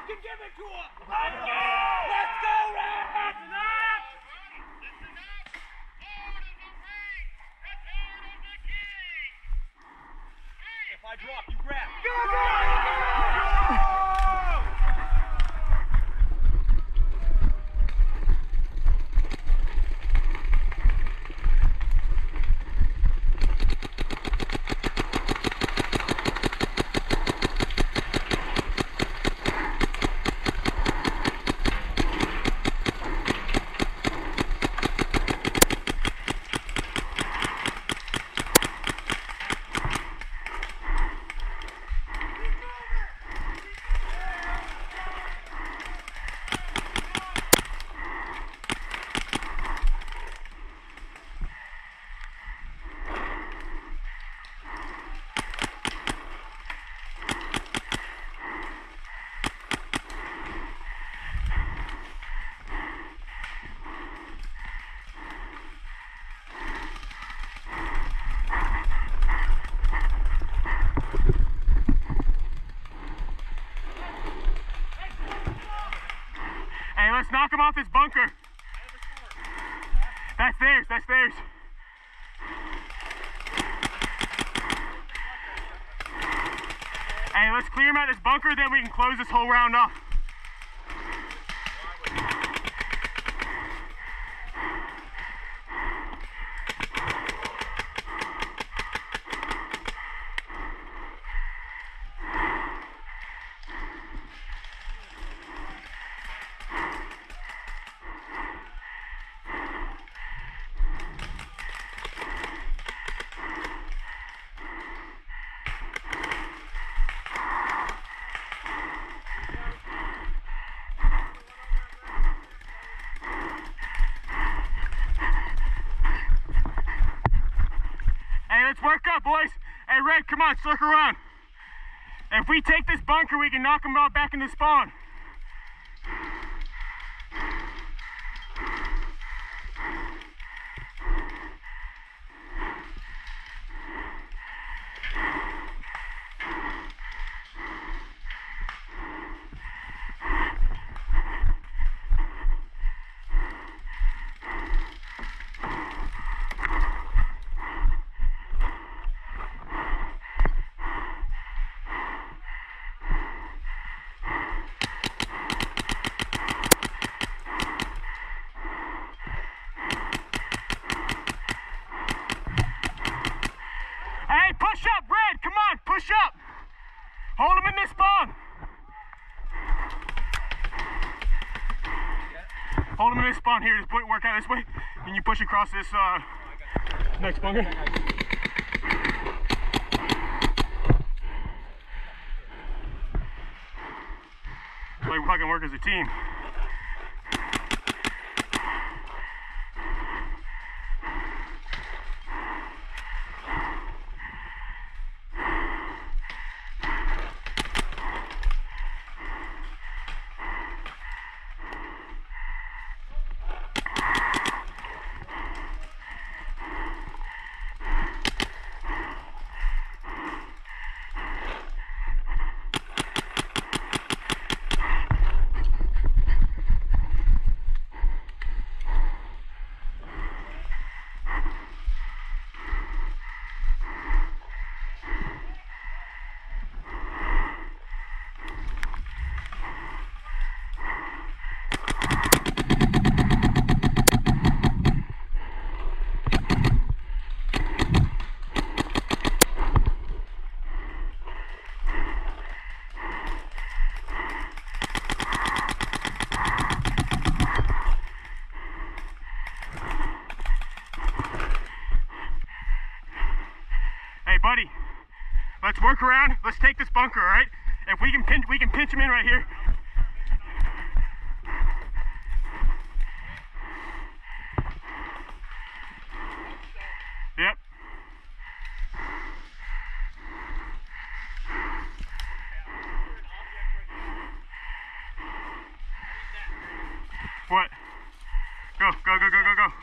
fucking give it to him! Let's go, Rat! If I drop, you grab. Go! Let's knock him off his bunker. That's theirs, that's theirs. Hey, let's clear him out of this bunker, then we can close this whole round off. Let's work up, boys. Hey, Red, come on, circle around. If we take this bunker, we can knock them all back into spawn. Hold him in this spawn. Hold him in this spawn here. Just put work out this way, and you push across this next bunker. So we fucking work as a team. Buddy, let's work around. Let's take this bunker, all right? If we can pinch, him in right here. Yep. What? Go, go, go, go, go, go.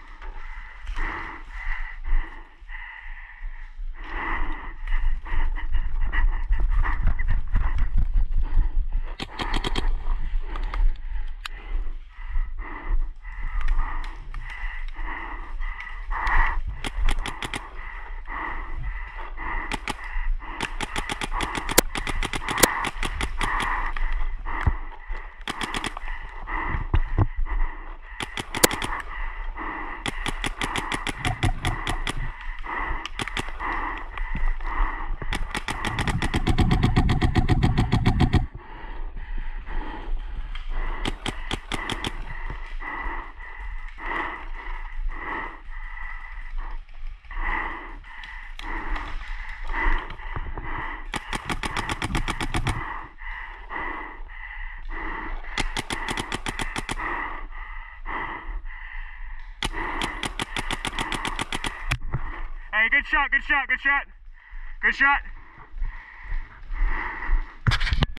Good shot.